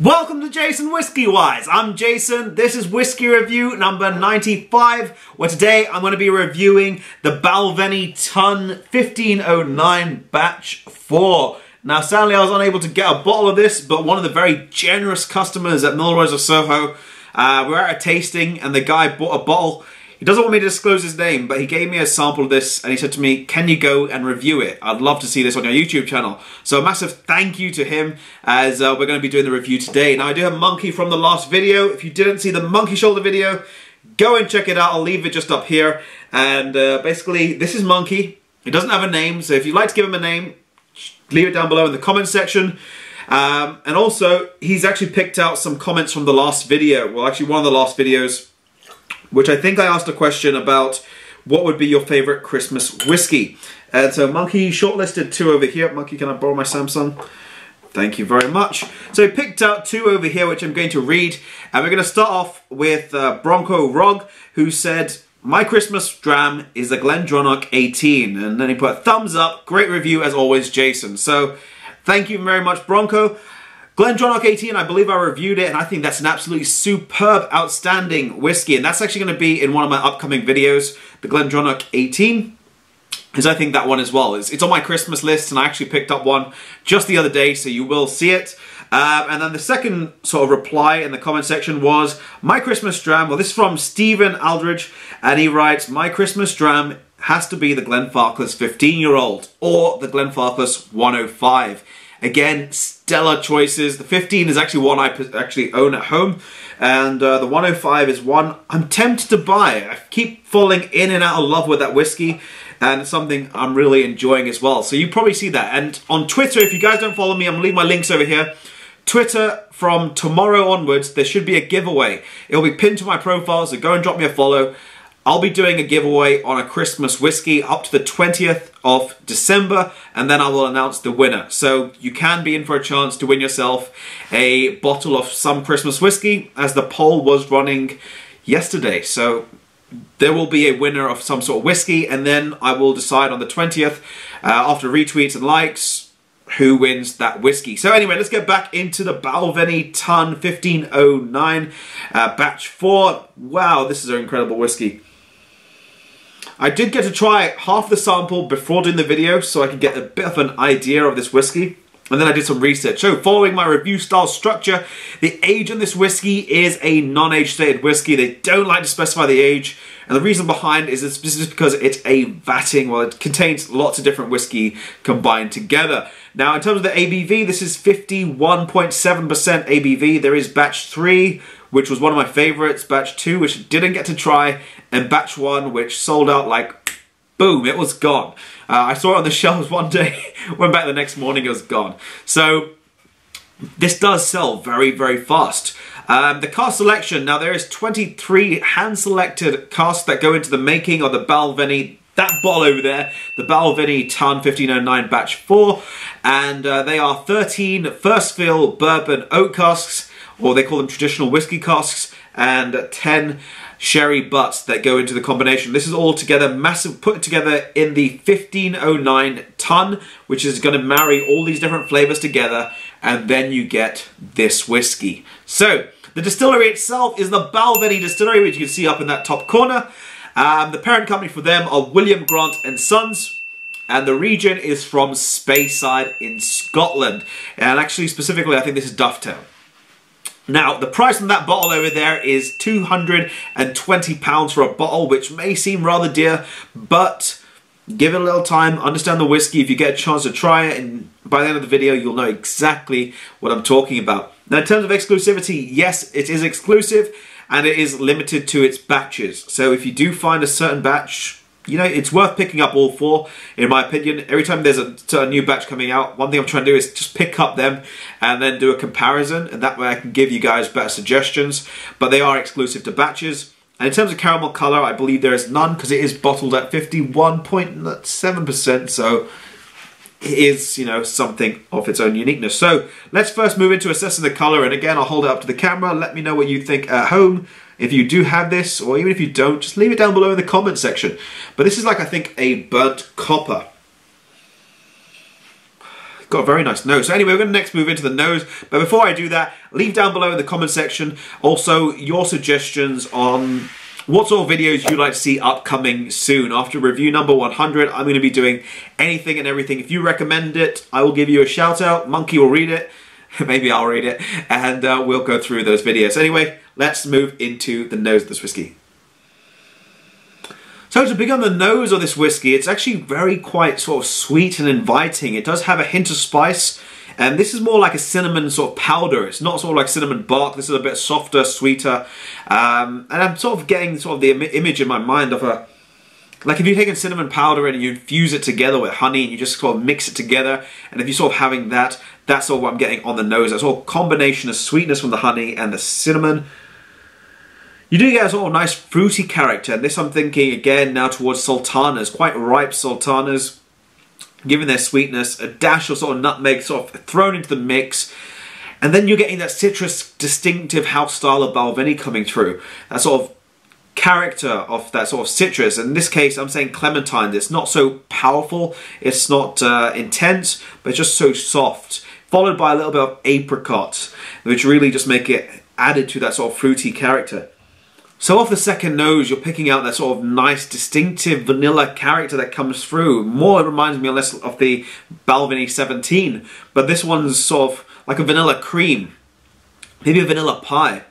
Welcome to Jason Whiskey Wise. I'm Jason, this is whiskey review number 95, where today I'm going to be reviewing the Balvenie Tun 1509 batch 4. Now sadly I was unable to get a bottle of this, but one of the very generous customers at Milroy's of Soho, we were at a tasting and the guy bought a bottle. He doesn't want me to disclose his name, but he gave me a sample of this and he said to me, can you go and review it? I'd love to see this on your YouTube channel. So a massive thank you to him as we're going to be doing the review today. Now I do have Monkey from the last video. If you didn't see the Monkey Shoulder video, go and check it out. I'll leave it just up here. And basically this is Monkey. He doesn't have a name. So if you'd like to give him a name, leave it down below in the comments section. And also he's actually picked out some comments from the last video. Well, actually one of the last videos, which I think I asked a question about what would be your favourite Christmas whiskey. And so Monkey shortlisted two over here. Monkey, can I borrow my Samsung? Thank you very much. So he picked out two over here, which I'm going to read. And we're going to start off with Bronco Rog, who said, my Christmas dram is the GlenDronach 18. And then he put a thumbs up. Great review as always, Jason. So thank you very much, Bronco. GlenDronach 18, I believe I reviewed it, and I think that's an absolutely superb, outstanding whiskey, and that's actually going to be in one of my upcoming videos, the GlenDronach 18, because I think that one as well. It's on my Christmas list, and I actually picked up one just the other day, so you will see it. And then the second sort of reply in the comment section was, my Christmas dram, well this is from Stephen Aldridge, and he writes, my Christmas dram has to be the Glenfarclas 15-year-old, or the Glenfarclas 105. Again, stellar choices. The 15 is actually one I actually own at home. And the 105 is one I'm tempted to buy. I keep falling in and out of love with that whiskey. And it's something I'm really enjoying as well. So you probably see that. And on Twitter, if you guys don't follow me, I'm going to leave my links over here. Twitter, from tomorrow onwards, there should be a giveaway. It'll be pinned to my profile, so go and drop me a follow. I'll be doing a giveaway on a Christmas whiskey up to the 20th of December, and then I will announce the winner. So you can be in for a chance to win yourself a bottle of some Christmas whiskey, as the poll was running yesterday. So there will be a winner of some sort of whiskey, and then I will decide on the 20th, after retweets and likes, who wins that whiskey. So anyway, let's get back into the Balvenie Tun 1509 batch 4. Wow, this is an incredible whiskey. I did get to try half the sample before doing the video so I could get a bit of an idea of this whiskey. And then I did some research. So following my review style structure, the age in this whiskey is a non-age stated whiskey. They don't like to specify the age. And the reason behind is this is because it's a vatting. Well, it contains lots of different whiskey combined together. Now, in terms of the ABV, this is 51.7% ABV. There is batch 3, which was one of my favorites. Batch 2, which I didn't get to try. And batch 1, which sold out like boom, it was gone. I saw it on the shelves one day, went back the next morning, it was gone. So this does sell very, very fast. The cask selection, now there is 23 hand-selected casks that go into the making of the Balvenie, that bottle over there, the Balvenie Tun 1509 batch 4, and they are 13 first fill bourbon oak casks, or they call them traditional whiskey casks, and 10 sherry butts that go into the combination. This is all together, massive, put together in the 1509 Tun, which is going to marry all these different flavors together, and then you get this whiskey. So the distillery itself is the Balvenie Distillery, which you can see up in that top corner. The parent company for them are William Grant and Sons. And the region is from Speyside in Scotland. And actually, specifically, I think this is Dufftown. Now, the price on that bottle over there is £220 for a bottle, which may seem rather dear, but give it a little time, understand the whiskey. If you get a chance to try it, and by the end of the video, you'll know exactly what I'm talking about. Now, in terms of exclusivity, yes, it is exclusive, and it is limited to its batches. So if you do find a certain batch, you know, it's worth picking up all 4, in my opinion. Every time there's a new batch coming out, one thing I'm trying to do is just pick up them and then do a comparison, and that way I can give you guys better suggestions. But they are exclusive to batches. And in terms of caramel color, I believe there is none because it is bottled at 51.7%, so it is, you know, something of its own uniqueness. So let's first move into assessing the color, and again, I'll hold it up to the camera. Let me know what you think at home. If you do have this, or even if you don't, just leave it down below in the comment section. But this is like, I think, a burnt copper. Got a very nice nose. So anyway, we're going to next move into the nose. But before I do that, leave down below in the comment section also your suggestions on what sort of videos you'd like to see upcoming soon. After review number 100, I'm going to be doing anything and everything. If you recommend it, I will give you a shout out. Monkey will read it. Maybe I'll read it. And we'll go through those videos. Anyway, let's move into the nose of this whiskey. So to begin on the nose of this whiskey, it's actually very quite sort of sweet and inviting. It does have a hint of spice, and this is more like a cinnamon sort of powder. It's not sort of like cinnamon bark. This is a bit softer, sweeter, and I'm sort of getting sort of the image in my mind of a, like if you're taking cinnamon powder and you infuse it together with honey and you just sort of mix it together, and if you're sort of having that, that's sort of what I'm getting on the nose. That's all combination of sweetness from the honey and the cinnamon. You do get a sort of nice fruity character, and this I'm thinking again now towards sultanas, quite ripe sultanas, given their sweetness, a dash of sort of nutmeg sort of thrown into the mix, and then you're getting that citrus distinctive house style of Balvenie coming through, that sort of character of that sort of citrus. In this case I'm saying clementine. It's not so powerful, it's not intense, but it's just so soft, followed by a little bit of apricot, which really just make it added to that sort of fruity character. So off the second nose, you're picking out that sort of nice, distinctive vanilla character that comes through. More, it reminds me less of the Balvenie 17, but this one's sort of like a vanilla cream, maybe a vanilla pie.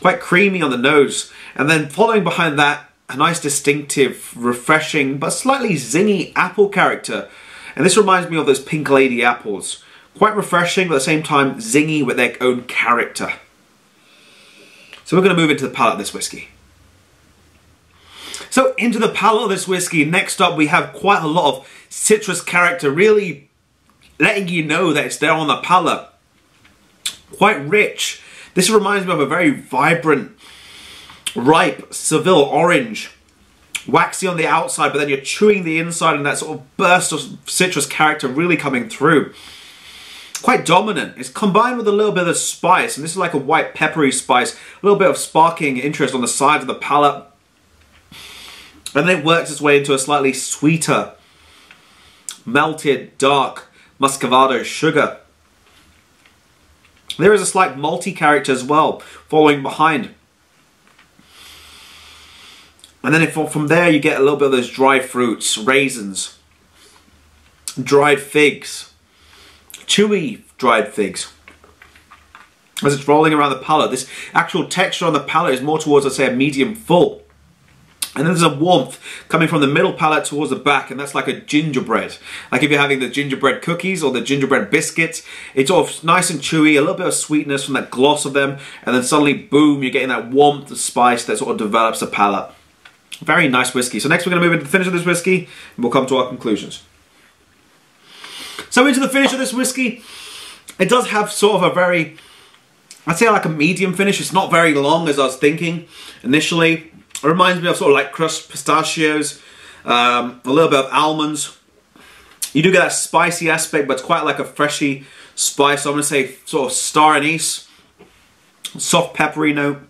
Quite creamy on the nose. And then following behind that, a nice, distinctive, refreshing, but slightly zingy apple character. And this reminds me of those Pink Lady apples. Quite refreshing, but at the same time, zingy with their own character. So we're going to move into the palate of this whiskey. So into the palate of this whiskey, next up we have quite a lot of citrus character, really letting you know that it's there on the palate. Quite rich. This reminds me of a very vibrant, ripe Seville orange. Waxy on the outside, but then you're chewing the inside and that sort of burst of citrus character really coming through. Quite dominant. It's combined with a little bit of spice, and this is like a white peppery spice, a little bit of sparking interest on the side of the palate, and then it works its way into a slightly sweeter, melted, dark muscovado sugar. There is a slight malty character as well, following behind, and then from there you get a little bit of those dry fruits, raisins, dried figs. Chewy dried figs. As it's rolling around the palate, this actual texture on the palate is more towards, I'd say, a medium full. And then there's a warmth coming from the middle palate towards the back, and that's like a gingerbread. Like if you're having the gingerbread cookies or the gingerbread biscuits, it's all nice and chewy, a little bit of sweetness from that gloss of them, and then suddenly, boom, you're getting that warmth, the spice that sort of develops the palate. Very nice whiskey. So next we're going to move into the finish of this whiskey, and we'll come to our conclusions. So into the finish of this whiskey, it does have sort of a very, I'd say like a medium finish. It's not very long as I was thinking initially. It reminds me of sort of like crushed pistachios, a little bit of almonds. You do get that spicy aspect, but it's quite like a freshy spice. I'm going to say sort of star anise, soft peppery note.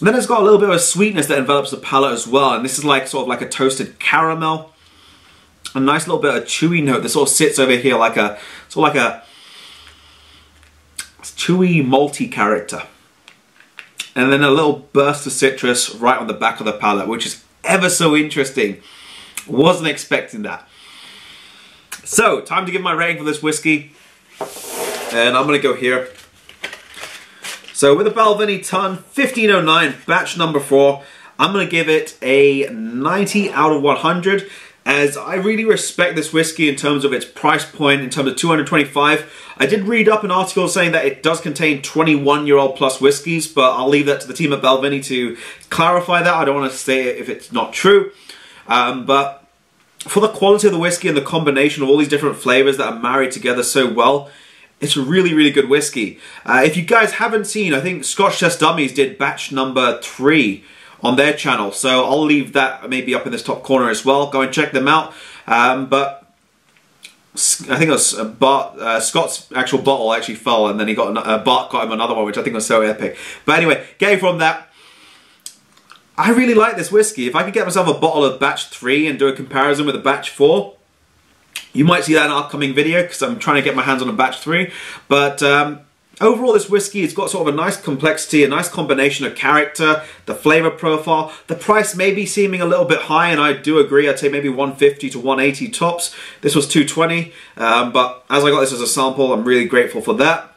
And then it's got a little bit of a sweetness that envelops the palate as well. And this is like sort of like a toasted caramel. A nice little bit of chewy note that sort of sits over here like a sort of like a chewy malty character, and then a little burst of citrus right on the back of the palate, which is ever so interesting. Wasn't expecting that. So time to give my rating for this whiskey, and I'm gonna go here. So with the Balvenie Tun 1509 batch number 4, I'm gonna give it a 90 out of 100. As I really respect this whiskey in terms of its price point, in terms of $225. I did read up an article saying that it does contain 21-year-old plus whiskies, but I'll leave that to the team at Balvenie to clarify that. I don't want to say if it's not true. But for the quality of the whiskey and the combination of all these different flavors that are married together so well, it's a really, really good whiskey. If you guys haven't seen, I think Scotch Test Dummies did batch number 3. On their channel, so I'll leave that maybe up in this top corner as well. Go and check them out. But I think it was Bart, Scott's actual bottle actually fell, and then he got Bart got him another one, which I think was so epic. But anyway, getting from that, I really like this whiskey. If I could get myself a bottle of batch 3 and do a comparison with a batch 4, You might see that in an upcoming video because I'm trying to get my hands on a batch 3. But overall, this whiskey has got sort of a nice complexity, a nice combination of character, the flavor profile. The price may be seeming a little bit high, and I do agree. I'd say maybe 150 to 180 tops. This was 220, but as I got this as a sample, I'm really grateful for that.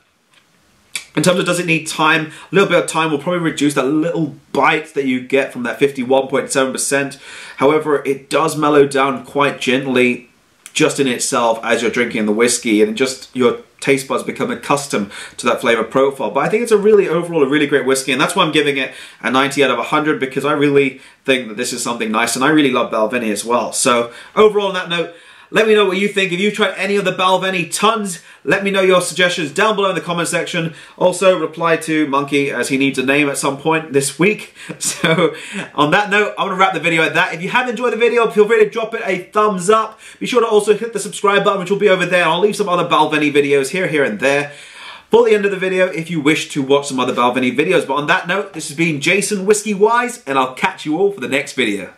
In terms of does it need time, a little bit of time will probably reduce that little bite that you get from that 51.7%. However, it does mellow down quite gently just in itself as you're drinking the whiskey, and just your taste buds become accustomed to that flavor profile. But I think it's a really, overall, a really great whiskey, and that's why I'm giving it a 90 out of 100, because I really think that this is something nice, and I really love Balvenie as well. So overall, on that note, let me know what you think. If you've tried any of the Balvenie tons, let me know your suggestions down below in the comment section. Also, reply to Monkey, as he needs a name at some point this week. So, on that note, I'm going to wrap the video at that. If you have enjoyed the video, feel free to drop it a thumbs up. Be sure to also hit the subscribe button, which will be over there. I'll leave some other Balvenie videos here and there for the end of the video if you wish to watch some other Balvenie videos. But on that note, this has been JasonWhiskyWise, and I'll catch you all for the next video.